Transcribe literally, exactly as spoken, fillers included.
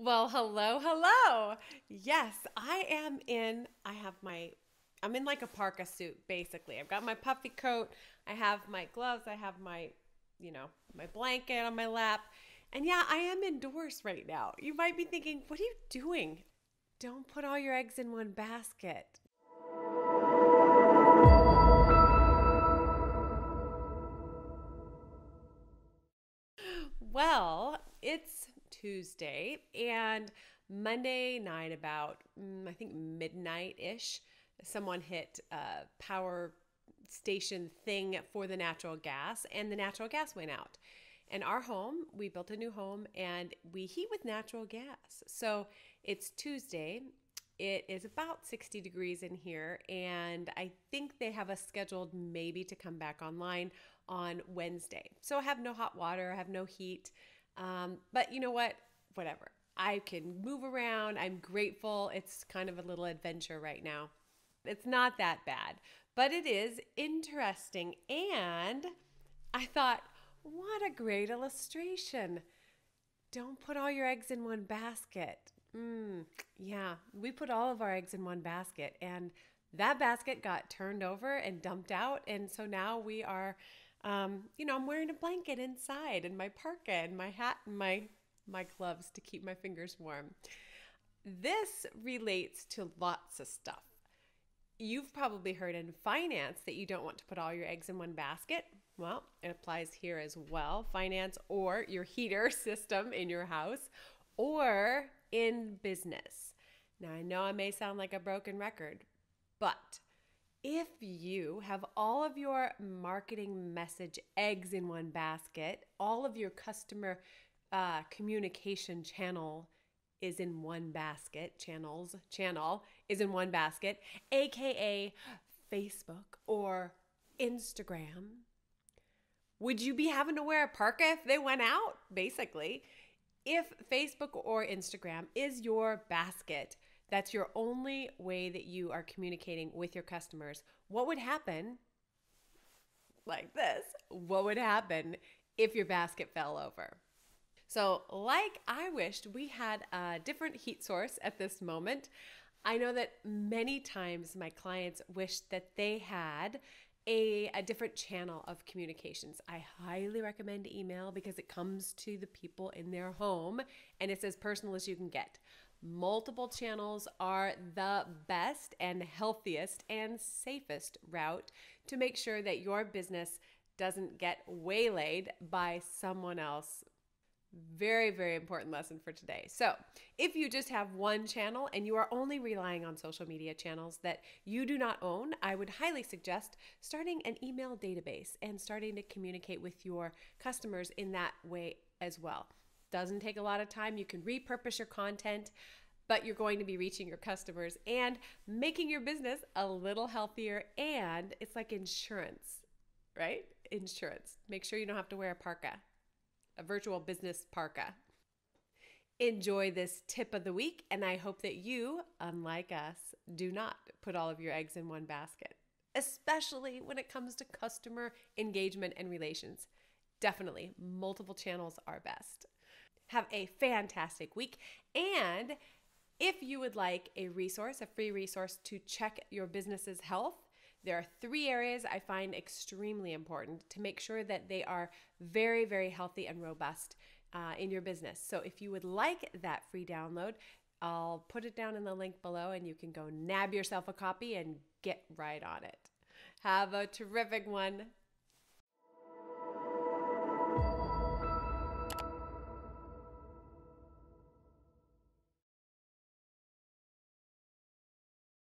Well, hello, hello. Yes, I am in, I have my, I'm in like a parka suit, basically. I've got my puffy coat. I have my gloves. I have my, you know, my blanket on my lap. And yeah, I am indoors right now. You might be thinking, what are you doing? Don't put all your eggs in one basket. Well, it's Tuesday, and Monday night about, mm, I think midnight-ish, someone hit a power station thing for the natural gas, and the natural gas went out. In our home, we built a new home, and we heat with natural gas. So it's Tuesday. It is about sixty degrees in here, and I think they have us scheduled maybe to come back online on Wednesday. So I have no hot water. I have no heat. Um, but you know what? Whatever. I can move around. I'm grateful. It's kind of a little adventure right now. It's not that bad, but it is interesting. And I thought, what a great illustration. Don't put all your eggs in one basket. Mm, yeah, we put all of our eggs in one basket, and that basket got turned over and dumped out. And so now we are... Um, you know, I'm wearing a blanket inside and my parka and my hat and my, my gloves to keep my fingers warm. This relates to lots of stuff. You've probably heard in finance that you don't want to put all your eggs in one basket. Well, it applies here as well. Finance, or your heater system in your house, or in business. Now, I know I may sound like a broken record, but if you have all of your marketing message eggs in one basket, all of your customer uh, communication channel is in one basket, channels, channel is in one basket, aka Facebook or Instagram, would you be having to wear a parka if they went out? Basically, if Facebook or Instagram is your basket, that's your only way that you are communicating with your customers, what would happen like this? What would happen if your basket fell over? So like I wished we had a different heat source at this moment. I know that many times my clients wish that they had a, a different channel of communications. I highly recommend email because it comes to the people in their home and it's as personal as you can get. Multiple channels are the best and healthiest and safest route to make sure that your business doesn't get waylaid by someone else. Very, very important lesson for today. So if you just have one channel and you are only relying on social media channels that you do not own, I would highly suggest starting an email database and starting to communicate with your customers in that way as well. Doesn't take a lot of time. You can repurpose your content, but you're going to be reaching your customers and making your business a little healthier. And it's like insurance, right? Insurance. Make sure you don't have to wear a parka, a virtual business parka. Enjoy this tip of the week. And I hope that you, unlike us, do not put all of your eggs in one basket, especially when it comes to customer engagement and relations. Definitely, multiple channels are best. Have a fantastic week. And if you would like a resource, a free resource to check your business's health, there are three areas I find extremely important to make sure that they are very, very healthy and robust uh, in your business. So if you would like that free download, I'll put it down in the link below and you can go nab yourself a copy and get right on it. Have a terrific one.